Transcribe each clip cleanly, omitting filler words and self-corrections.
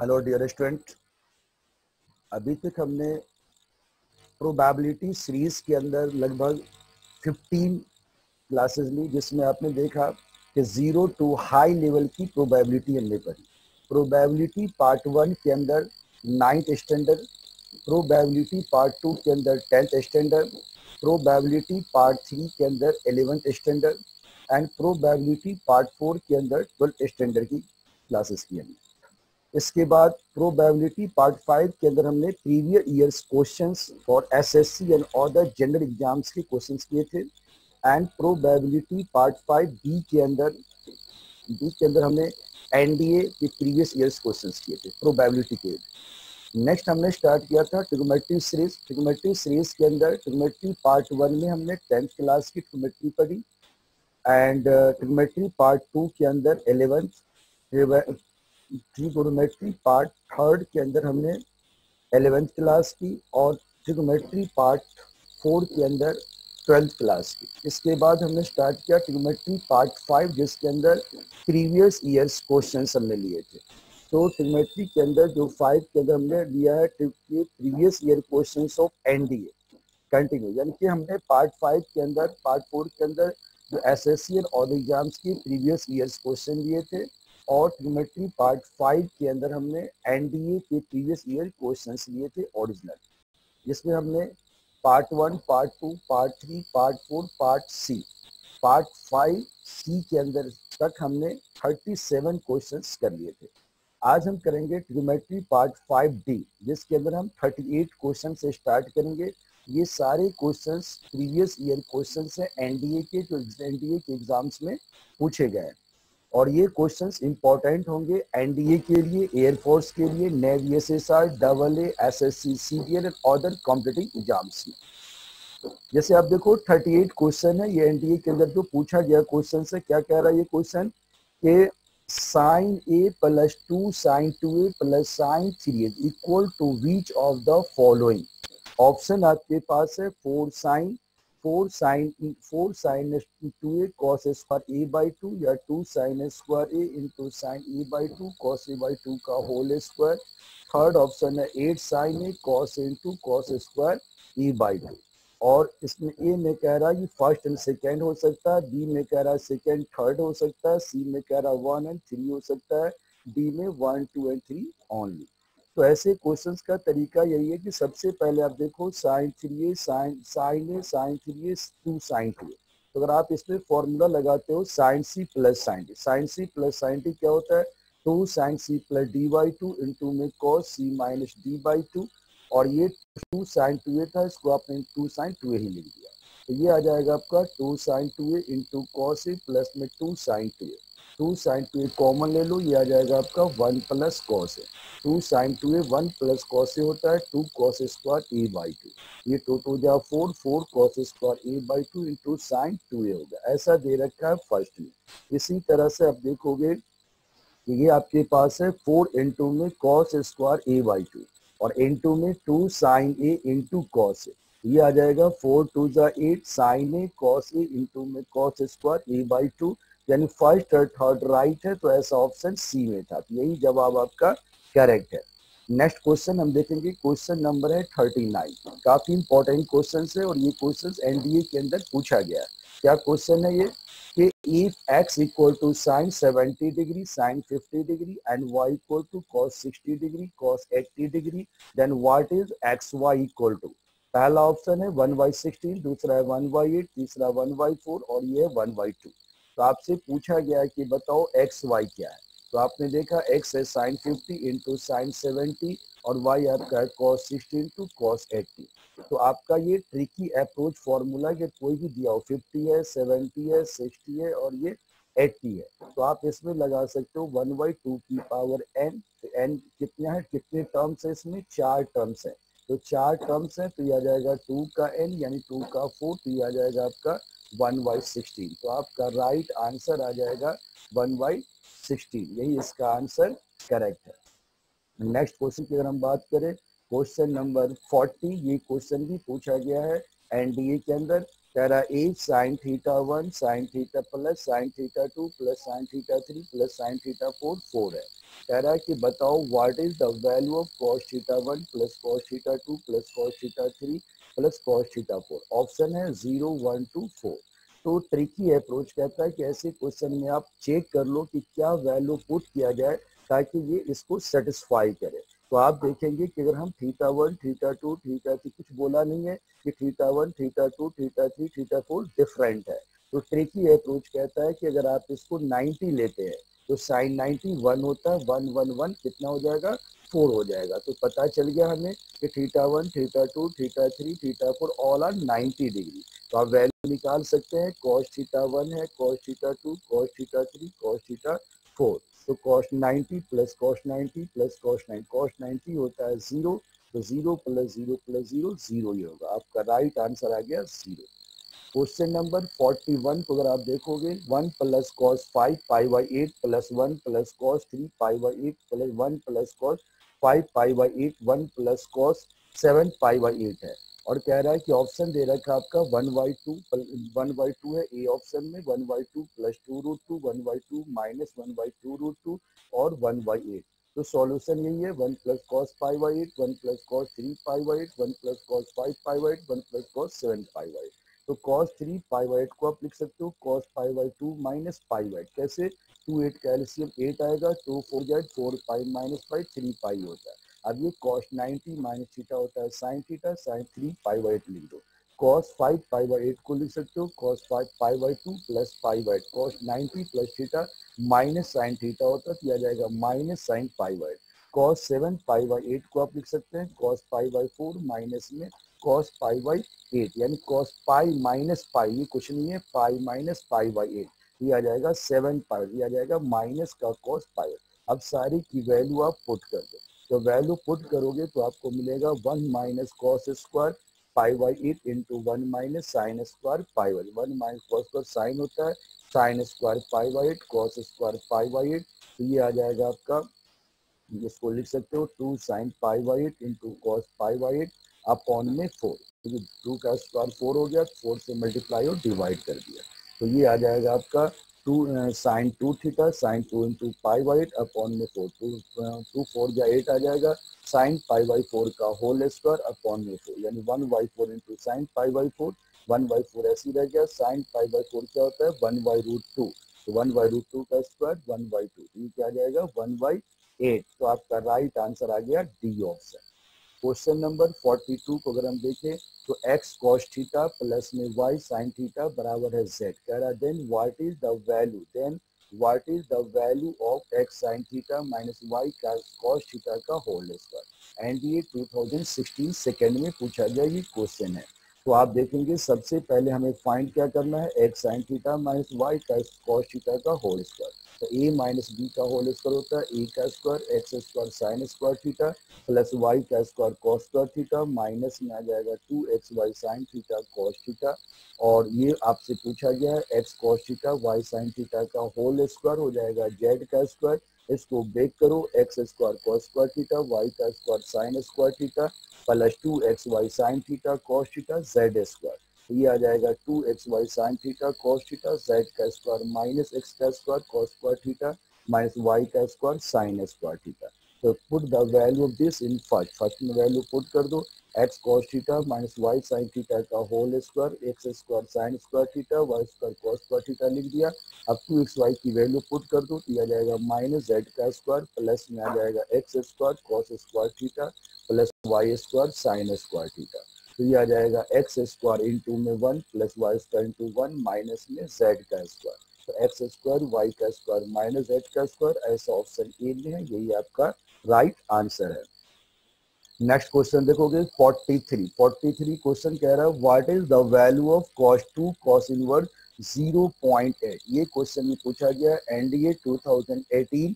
Hello dear student, अभी तक हमने प्रोबेबिलिटी सीरीज के अंदर लगभग 15 क्लासेस ली जिसमें आपने देखा कि 0 to हाई लेवल की प्रोबेबिलिटी हमने पढ़ी। प्रोबेबिलिटी पार्ट 1 के अंदर 9th स्टैंडर्ड, प्रोबेबिलिटी पार्ट 2 के अंदर 10th स्टैंडर्ड, प्रोबेबिलिटी पार्ट 3 के अंदर 11th standard and probability part 4 के अंदर 12th स्टैंडर्ड की क्लासेस की हमने। इसके बाद प्रोबेबिलिटी पार्ट 5 के अंदर हमने previous years questions for SSC and other general exams के क्वेश्चंस किए थे एंड प्रोबेबिलिटी पार्ट 5 बी के अंदर हमने एनडीए के प्रीवियस ईयर्स क्वेश्चंस किए थे प्रोबेबिलिटी के। नेक्स्ट हमने स्टार्ट किया था ट्रिग्नोमेट्री सीरीज। ट्रिग्नोमेट्री सीरीज के अंदर ट्रिग्नोमेट्री पार्ट 1 में हमने 10th क्लास की ट्रिग्नोमेट्री पढ़ी एंड ट्रिग्नोमेट्री पार्ट 2 के अंदर 11th, ट्रिग्नोमेट्री पार्ट 3 के अंदर हमने 11th क्लास की और ट्रिग्नोमेट्री पार्ट 4 के अंदर 12th क्लास की। इसके बाद हमने स्टार्ट किया ट्रिग्नोमेट्री पार्ट 5 जिसके अंदर प्रीवियस ईयर्स क्वेश्चंस हमने लिए थे। तो ट्रिग्नोमेट्री के अंदर जो 5 के अंदर हमने लिया है previous year questions of NDA continue, यानी कि हमने पार्ट 5 के अंदर पार्ट 4 के अंदर जो एसएससी और एग्जाम्स की प्रीवियस ईयर्स क्वेश्चन लिए थे और ट्रिग्नोमेट्री पार्ट 5 के अंदर हमने एनडीए के प्रीवियस ईयर क्वेश्चंस लिए थे ओरिजिनल, जिसमें हमने part 1, part 2, part 3, part 4, part C, part 5 C के अंदर तक हमने 37 क्वेश्चंस कर लिए थे। आज हम करेंगे ट्रिग्नोमेट्री पार्ट 5D जिसके अंदर हम 38 क्वेश्चन से स्टार्ट करेंगे। ये सारे क्वेश्चंस प्रीवियस ईयर क्वेश्चंस हैं एनडीए के, जो एनडीए के एग्जाम्स में पूछे गए हैं और ये क्वेश्चंस इंपॉर्टेंट होंगे एनडीए के लिए, एयरफोर्स के लिए, navy, SSR, AA, SSC, CDL and other competitive exams में। जैसे आप देखो 38 क्वेश्चन है ये एनडीए के अंदर जो पूछा गया क्वेश्चन है। क्या कह रहा है ये क्वेश्चन के sin A + 2 sin 2A + sin 3A = which of the following. Option आपके पास है 4 sin 2A cos A/2 या 2 sin A × sin A/2 cos A/2 का होल स्क्वायर। थर्ड ऑप्शन है 8 sin A cos A × cos A/2 और इसमें ए में कह रहा है फर्स्ट एंड सेकेंड हो सकता है, बी में कह रहा है सेकेंड थर्ड हो सकता है, सी में कह रहा है 1 and 3 हो सकता है, डी में 1, 2 and 3 ओनली। तो ऐसे क्वेश्चंस का तरीका यही है कि सबसे पहले आप देखो sin 3A sin 2 sin 2, तो अगर आप इसमें फॉर्मूला लगाते हो sin C + sin D क्या होता है 2 sin C + D/2 में cos C - D/2 और ये 2 sin 2A था, इसको आपने 2 sin 2A ही लिख दिया तो ये आ जाएगा आपका 2 sin 2A × cos A + 2 sin 2A। 2 sin 2A common ले लो, ये आ जाएगा आपका 1 + cos A। 2 sin 2A 1 + cos A होता है 2 cos A/2। ये टोटल हो जाएगा 4 cos A/2 sin 2A होगा। ऐसा दे रखा है फर्स्ट में। इसी तरह से आप देखोगे कि ये आपके पास है 4 में cos A/2 और into में 2 sin A × cos A। ये आ जाएगा 4 sin A cos A × cos A/2 यानी फर्स्ट और थर्ड राइट है तो ऐसा ऑप्शन सी में था, तो यही जवाब आपका करेक्ट है। नेक्स्ट क्वेश्चन हम देखेंगे, क्वेश्चन नंबर है 39। काफी इंपॉर्टेंट क्वेश्चन है और ये क्वेश्चन एनडीए के अंदर पूछा गया है। क्या क्वेश्चन है ये कि if x = sin 70° sin 50° and y = cos 60° cos 80° then what is xy = पहला ऑप्शन है 1/16, दूसरा है 1/8, तीसरा 1/4 और ये 1/2। तो आपसे पूछा गया कि बताओ एक्स वाई क्या है, तो आपने देखा एक्स है sin 50 × sin 70 और वाई आपका है cos 60 × cos 80। तो आपका ये ट्रिकी अप्रोच फॉर्मूला के कोई भी दिया हो 50 है, 70 है, 60 है और ये 80 है तो आप इसमें लगा सकते हो 1/2n। n कितना है, कितने टर्म्स है इसमें, 4 टर्म्स है तो 4 टर्म्स है तो यह आ जाएगा 2n यानी 2/4 तो यह आ जाएगा आपका 1/16। तो आपका राइट आंसर आ जाएगा 1/16, यही इसका आंसर करेक्ट है। नेक्स्ट क्वेश्चन की अगर हम बात करें, क्वेश्चन नंबर 40, ये क्वेश्चन भी पूछा गया है एनडीए के अंदर टेरा ए sine theta 1 sine theta plus sine theta 2 plus sine theta 3 plus sine theta 4 4 है। कह रहा है कि बताओ what is the value of cos theta 1 plus cos theta 2 plus cos theta 3 plus cos theta 4। Option है 0 1 2 4। तो ट्रिकी अप्रोच कहता है कि ऐसे क्वेश्चन में आप चेक कर लो कि क्या वैल्यू पुट किया जाए ताकि ये इसको सेटिस्फाई करे। तो आप देखेंगे कि अगर हम थीटा 1 थीटा 2 थीटा 3 कुछ बोला नहीं है कि theta 1 theta 2 theta 3 theta 4 different है। तो ट्रिकी अप्रोच कहता है कि अगर आप इसको 90 लेते हैं तो साइन 91 होता है, 1 1 1 कितना हो जाएगा 4 हो जाएगा। तो पता चल गया हमें कि theta 1 theta 2 theta 3 theta 4 all are 90 degree. तो आप वैल्यू निकाल सकते हैं, कॉस थीटा 1 है cos theta 2 cos theta 3 cos theta 4। तो cos 90 plus cos 90 plus cos 90 होता है 0। तो 0 प्लस 0 प्लस 0 0 ही होगा। आपका राइट आंसर आ गया 0। क्वेश्चन नंबर 41 को अगर आप देखोगे 1 plus cos 5 pi by 8 plus 1 plus cos 3 pi by 8 plus 1 plus cos 5 pi by 8 1 plus cos 7 pi by 8 है। और कह रहा है कि ऑप्शन दे रखा आपका 1/2 है ए ऑप्शन में, 1/2 प्लस 2√2 1/2 माइनस 1/2√2 और 1/8। तो सॉल्यूशन यही है 1 plus cos pi by 8 1 plus cos 3 pi by 8 1 plus cos 5 pi by 8 1 plus cos 7 pi by 8। तो कॉस 3 पाई बाई 8 को आप लिख सकते हो cos pi by 2 minus pi by 8। कैसे 2 8 का एलसीएम 8 आएगा, 2 4 जाए 4 पाई माइनस पाई 3 पाई होता है। अब ये cos 90 माइनस थीटा होता है sin theta, sin 3 pi by 8 लिख दो। cos 5 पाई बाई 8 को लिख सकते हो cos 5 pi by 2 plus pi by 8। cos 90 plus theta minus sin theta होता है तो यह जाएगा minus sin pi by 8। cos 7 pi by 8 को आप लिख सकते हैं cos पाई बाई 4 माइनस में cos पाई बाई 8 यानी cos पाई माइनस पाई, ये कुछ नहीं है पाई माइनस पाई बाई 8, ये आ जाएगा 7 पाई, ये आ जाएगा माइनस का cos पाई। अब सारी की वैल्यू आप पुट कर दो। तो वैल्यू पुट करोगे तो आपको मिलेगा 1 minus cos square pi by 8 into 1 minus sine square pi by 1 minus cos square sine होता है sine square pi by 8 cos square pi by 8। तो ये आ जाएगा आपका, जिसको लिख सकते हो 2 sine pi by 8 into cos pi by 8 upon में 4, क्योंकि 2 का स्क्वायर 4 हो गया, 4 से मल्टीप्लाई और डिवाइड कर दिया। तो ये आ जाएगा आपका 2 sine 2 theta sine 2 into pi by 8 upon में 4, 2 4 या 8 आ जाएगा साइन पाई बाई 4 का होल स्क्वायर अपॉन में 4 यानी 1/4 इंटू साइन पाई बाई 4। 1/4 ऐसी रह गया, साइन पाई बाई 4 क्या होता है 1/√2, तो 1/√2 का स्क्वायर 1/2, ये क्या आ जाएगा 1/8। तो आपका राइट आंसर आ गया डी ऑप्शन। क्वेश्चन नंबर 42 को अगर हम देखें तो x cos थीटा प्लस में y sin थीटा बराबर है z। कह रहा है then what is the value of x sin theta minus y का cos थीटा का होल स्क्वायर। एनडीए 2016 सेकेंड में पूछा गया ये क्वेश्चन है। तो आप देखेंगे सबसे पहले हमें फाइंड क्या करना है, x sin theta minus y का cos थीटा का होल स्क्वायर। तो a माइनस बी का होल स्क्वायर होता है a का square x square sine square theta plus y का square cos square theta minus में आ जाएगा 2xy sine theta cos theta. और ये आपसे पूछा गया है x cos theta y sine theta का होल स्क्वायर हो जाएगा z का स्क्वायर। इसको ब्रेक करो, x square cos square theta y का square sine square theta plus 2xy sine theta cos theta z square. ये आ जाएगा 2xy sine theta cos theta z का स्क्वायर माइनस x का square cos square theta minus y का square sine square theta. तो put the value of this in first में value put कर दो, x cos theta minus y sine theta का whole square x square sine square theta y square cos square theta लिख दिया। अब 2xy की value put कर दो तो आ जाएगा माइनस z का स्क्वायर प्लस में आ जाएगा x square cos square theta plus y square sine square theta. तो ये आ जाएगा एक्स स्क्वायर इंटू में 1 plus y square into 1 minus में जेड का स्क्वायर। तो एक्स स्क्वायर वाई का स्क्वायर माइनस जेड का स्क्वायर, ऐसा ऑप्शन ए में है, यही आपका राइट आंसर है। नेक्स्ट क्वेश्चन देखोगे 43 क्वेश्चन कह रहा है what is the value of cos 2 cos inverse 0.8। ये क्वेश्चन में पूछा गया है एनडीए 2018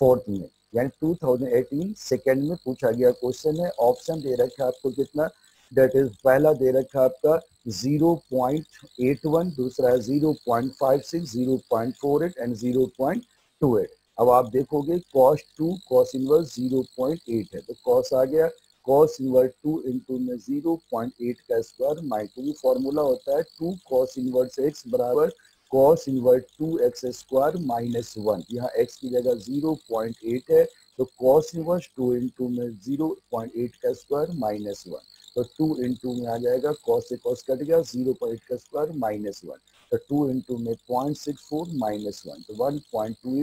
फोर्थ में, यानी 2018 सेकेंड में पूछा गया क्वेश्चन है। ऑप्शन दे रखा है आपको कितना, डेट इज पहला दे रखा है आपका 0.81, दूसरा है 0.56 0.48 एंड 0.28। अब आप देखोगे cos 2 cos इनवर्स 0.8 है तो cos आ गया cos इनवर्ट 2 इंटू में 0.8 का स्क्वायर माइनस ये फॉर्मूला होता है 2 cos इनवर्ट x बराबर cos invert 2x square minus 1। यहाँ x की जगह 0.8 है तो cos इनवर्स 2 इंटू में 0.8 का स्क्वायर माइनस 1, तो 2 इंटू में आ जाएगा cos से cos कट गया 0.8 का स्क्वायर माइनस 1, तो 2 इंटू में 0.64 माइनस 1, तो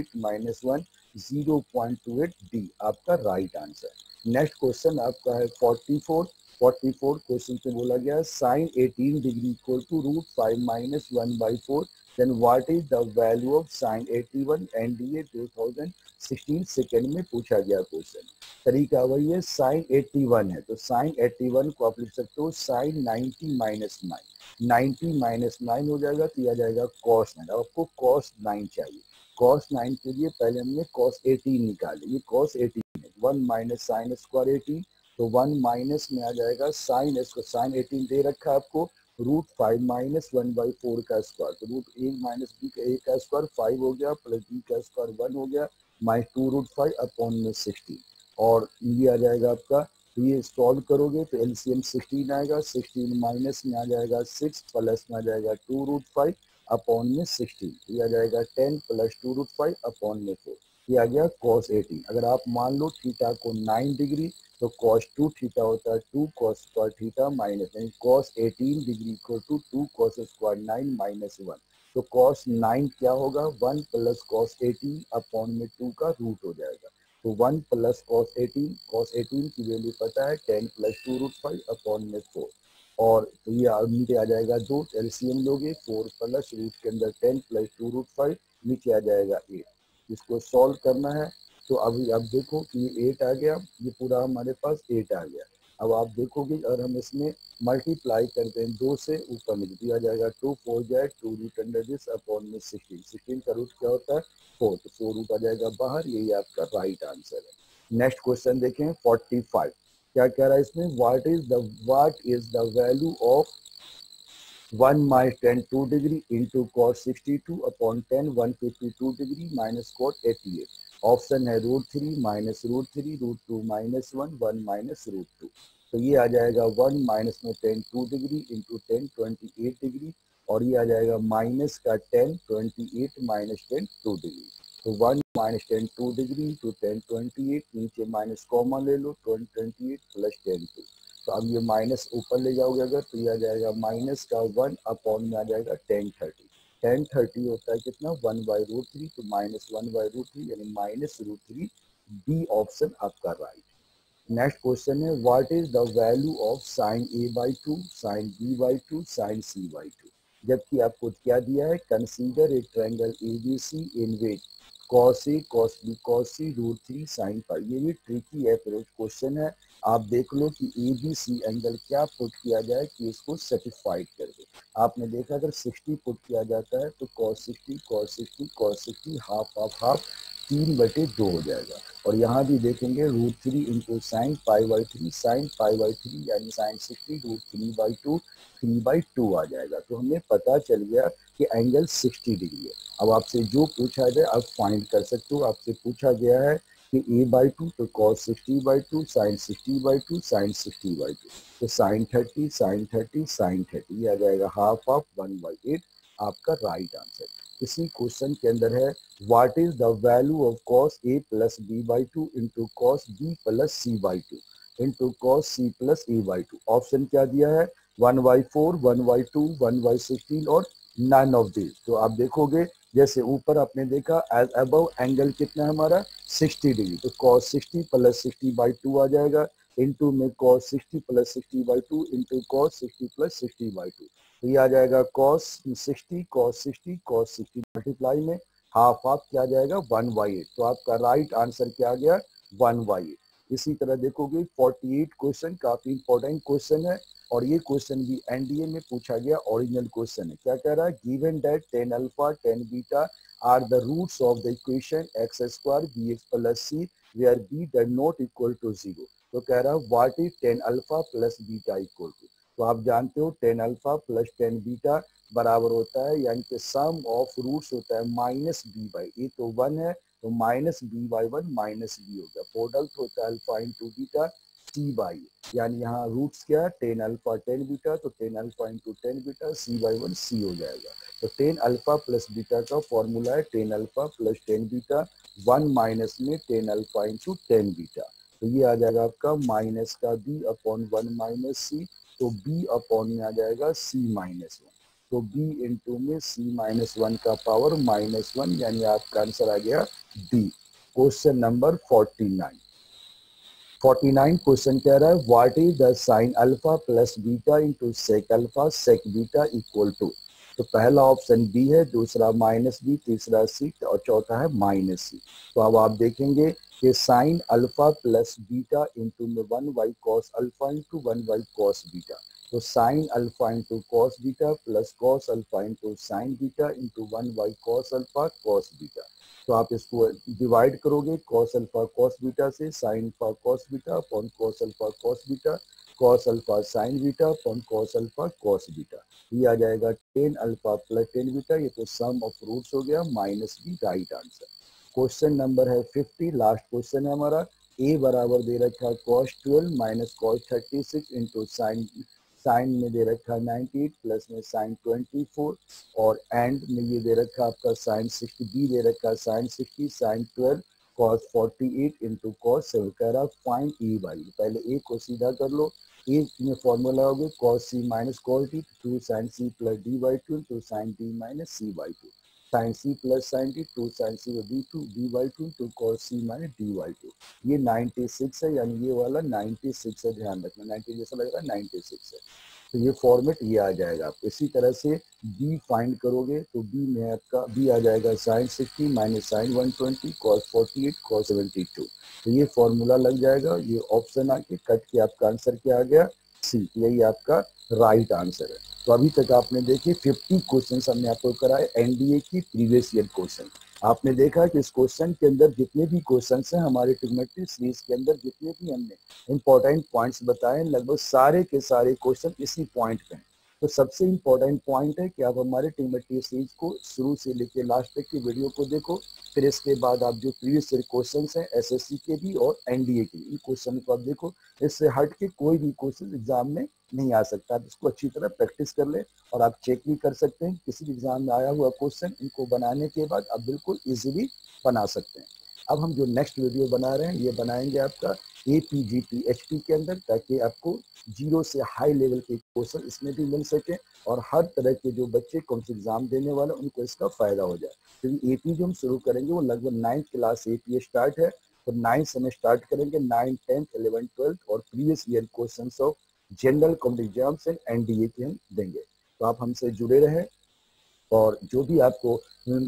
1.28 माइनस 1 0.28 डी आपका राइट आंसर। नेक्स्ट क्वेश्चन आपका है 44। क्वेश्चन पे बोला गया है sine 18 degree equal to root 5 minus 1 by 4, then what is the value of sine 81, NDA 2016 second में पूछा गया क्वेश्चन। तरीका वही है, साइन 81 है तो साइन 81 को आप लिख सकते हो साइन 90 माइनस 9, 90 माइनस 9 हो जाएगा तो आ जाएगा कॉस 9। आपको कॉस 9 चाहिए, कॉस 9 के लिए पहले हमने कॉस 18 निकाले, ये कॉस 18 है 1 माइनस साइन स्क्वायर 18, तो 1 माइनस में आ जाएगा साइन स्क्वायर, साइन 18 दे रखा है आपको रूट 5 माइनस 1 बाई 4 का स्क्वायर, तो रूट 1 माइनस बी का ए का स्क्वायर 5 हो गया प्लस बी का स्क्वायर 1 हो गया माइनस 2 रूट 5 अपॉन में 16, और ये आ जाएगा आपका, तो ये सॉल्व करोगे तो एलसीएम 16 आएगा, 16 माइनस में आ जाएगा 6 प्लस में आ जाएगा 2 रूट 5 अपॉन में 16, ये आ जाएगा 10 प्लस 2 रूट 5 अपॉन में 4, ये आ गया cos 18। अगर आप मान लो थीटा को 9 डिग्री तो cos 2 थीटा होता है 2 cos स्क्वायर थीटा माइनस, यानी cos 18 डिग्री को 2 cos स्क्वायर 9 माइनस 1, तो cos 9 क्या होगा 1 प्लस cos 18 अपॉन में 2 का रूट हो जाएगा, तो 1 प्लस cos 18 की वैल्यू पता है 10 प्लस 2 रूट 5 अपॉन में 4, और तो ये नीचे आ जाएगा 2, एलसीएम लोगे 4 प्लस रूट के अंदर 10 प्लस 2 रूट 5 नीचे आ जाएगा 8। इसको सॉल्व करना है तो अभी आप देखो कि ये 8 आ गया, ये पूरा हमारे पास 8 आ गया। अब आप देखोगे अगर हम इसमें मल्टीप्लाई करते हैं 2 से ऊपर में दिया जाएगा 2 4 जाए 2 रूट अंडर दिस अपॉन में 16, 16 का रूट क्या होता है 4, तो 4 रूट आ जाएगा बाहर, यही आपका राइट आंसर है। नेक्स्ट क्वेश्चन देखें 45, क्या कह रहा है इसमें what is the value of 1 minus ten 2 degree into cos 62 upon 10 152 degree minus cos 88। Option है root 3 minus root 3, root 2 minus 1, 1 minus root 2, तो ये आ जाएगा 1 माइनस में 10 2 डिग्री इंटू 10 28 डिग्री, और ये आ जाएगा माइनस का 10 28 माइनस 10 2 डिग्री, तो 1 माइनस 10 2 डिग्री इंटू 10 28, नीचे माइनस कॉमन ले लो 28 प्लस 10 2, तो अब ये माइनस ऊपर ले जाओगे अगर तो ये आ जाएगा माइनस का 1 अपॉन में आ जाएगा 10 30 होता है कितना 1 बाई रूट 3, तो माइनस 1 बाई रूट 3 यानी माइनस रूट 3, बी ऑप्शन आपका राइट। नेक्स्ट क्वेश्चन है what is the value of sine A by 2, sine B by 2, sine C by 2, जबकि आपको क्या दिया है consider a triangle ABC in which cos A, cos B, cos C, root 3 sine pi. ये भी tricky approach question है, आप देख लो कि ABC एंगल क्या पुट किया जाए कि इसको सेटिस्फाइड कर दे। आपने देखा अगर 60 पुट किया जाता है तो cos 60 cos 60 cos 60 half of half 3/2 हो जाएगा, और यहाँ भी देखेंगे root 3 into sine pi by 3 sine pi by 3 यानी साइन 60 रूट 3/2 आ जाएगा। तो हमें पता चल गया कि एंगल 60 डिग्री है। अब आपसे जो पूछा जाए आप फाइंड कर सकते हो। आपसे पूछा गया है कि a बाई 2 तो cos 60 by 2 sine 60 by 2 sine 60 by 2, तो साइन 30 साइन 30 साइन 30 आ जाएगा हाफ ऑफ 1/8 आपका राइट आंसर। इसी क्वेश्चन के अंदर है what is the value of cos A plus B by 2 into cos B plus C by 2 into cos C plus A by 2। Option क्या दिया है 1/4 1/2 1/16 और 9 ऑफ दिस। तो आप देखोगे जैसे ऊपर आपने देखा एज अबव एंगल कितना है हमारा 60 डिग्री, तो कॉस 60 प्लस 60 बाई 2 आ जाएगा इंटू में cos 60 plus 60 by 2 into cos 60 plus 60 by 2, तो ये आ जाएगा cos 60 cos 60 cos 60 मल्टीप्लाई में हाफ हाफ क्या जाएगा 1/8, तो आपका राइट आंसर क्या आ गया 1/8। इसी तरह देखोगे 48 क्वेश्चन काफी इंपॉर्टेंट क्वेश्चन है, और ये क्वेश्चन भी एनडीए में पूछा गया ओरिजिनल क्वेश्चन है। क्या कह रहा है given that 10 alpha 10 beta are the roots of the equation x square b x plus c where b does not equal to 0, तो कह रहा है व्हाट इज 10 alpha plus beta equal to. तो आप जानते हो 10 अल्फा प्लस 10 बीटा बराबर होता है यानी कि सम ऑफ रूट्स होता है माइनस बी बाई ए, तो 1 है तो minus b by 1 minus b हो गया। प्रोडक्ट होता है alpha into beta, T by, यानी यहाँ रूट्स क्या है 10 अल्फा 10 बीटा, तो 10 अल्फा × 10 बीटा c/1 c हो जाएगा। तो 10 अल्फा + बीटा का फॉर्मूला है 10 अल्फा + 10 बीटा 1 माइनस में 10 अल्फा × 10 बीटा। तो ये आ जाएगा आपका माइनस का b/1 - c, तो b/ में आ जाएगा c-1, तो b में c-1 का पावर -1, यानी आपका आंसर आ गया d। क्वेश्चन नंबर 49 क्वेश्चन कह रहा है what is the sine alpha plus beta into sec alpha sec beta equal to. तो पहला ऑप्शन बी है, दूसरा -b, तीसरा c और चौथा है -c। तो अब आप देखेंगे कि sine alpha plus beta into में 1/cos अल्फा × 1/cos बीटा, तो sine alpha into cos beta plus cos alpha into sine beta into 1/cos alpha cos beta. तो आप इसको डिवाइड करोगे कॉस अल्फा कॉस बीटा से, sine alpha cos beta upon cos alpha cos beta, cos alpha sine beta upon cos alpha cos beta. ये आ जाएगा 10 alpha + 10 beta, ये तो सम ऑफ रूट्स हो गया, -b right answer. Question number है 50, last question है हमारा। ए बराबर दे रखा है cos 12 - cos 36 इंटू साइन में दे रखा 98 प्लस में साइन 24 और एंड में ये दे रखा आपका साइन 60, बी दे रखा sine 60 sine 12 cos 48 into cos 7 कह रहा फाइंड ई बाई। पहले ए को सीधा कर लो, ए में फॉर्मूला होगी cos c minus cos d 2 sine c plus D by 2 into sine D minus C by 2, sine C plus sine D 2 sine C D 2 D by 2 into cos c minus D by 2। ये 96 है, यानी ये वाला 96 है, ध्यान रखना 90 जैसा लग रहा है 96 है। तो ये फॉर्मेट ये आ जाएगा। आप इसी तरह से b फाइंड करोगे तो b में आपका b आ जाएगा sine 60 minus sine 120 cos 48 cos 72, तो ये फॉर्मूला लग जाएगा। ये ऑप्शन आके कट के आपका आंसर क्या आ गया सी, यही आपका राइट आंसर है। तो अभी तक आपने देखे 50 क्वेश्चन हमने आपको कराए एनडीए की प्रीवियस ईयर क्वेश्चन। आपने देखा कि इस क्वेश्चन के अंदर जितने भी क्वेश्चंस हैं हमारे ट्रिग्नोमेट्री सीरीज के अंदर, जितने भी हमने इंपॉर्टेंट पॉइंट्स बताए लगभग सारे के सारे क्वेश्चन इसी पॉइंट पे हैं। तो सबसे इम्पोर्टेंट पॉइंट है कि आप हमारे ट्रिग्नोमेट्री सीरीज को शुरू से लेकर लास्ट तक की वीडियो को देखो, फिर इसके बाद आप जो प्रीवियस ईयर क्वेश्चन हैं एसएससी के भी और एनडीए के भी, इन क्वेश्चन को आप देखो। इससे हट के कोई भी क्वेश्चन एग्जाम में नहीं आ सकता। आप इसको अच्छी तरह प्रैक्टिस कर ले और आप चेक भी कर सकते हैं किसी भी एग्जाम में आया हुआ क्वेश्चन, इनको बनाने के बाद आप बिल्कुल ईजिली बना सकते हैं। अब हम जो नेक्स्ट वीडियो बना रहे हैं ये बनाएंगे आपका APGP HP के अंदर, ताकि आपको 0 से हाई लेवल के क्वेश्चन इसमें भी मिल सके और हर तरह के जो बच्चे कौन से एग्जाम देने वाले उनको इसका फायदा हो जाए। क्योंकि AP जो हम शुरू करेंगे वो लगभग 9th क्लास AP स्टार्ट है, तो 9 से हम स्टार्ट करेंगे 9, 10, 11, 12 और previous year question of general competitive exams and NDA के हम देंगे। तो आप हमसे जुड़े रहें और जो भी आपको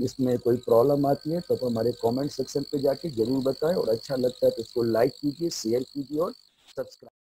इसमें कोई प्रॉब्लम आती है तो हमारे कमेंट सेक्शन पे जाके जरूर बताएं, और अच्छा लगता है तो इसको लाइक कीजिए, शेयर कीजिए और सब्सक्राइब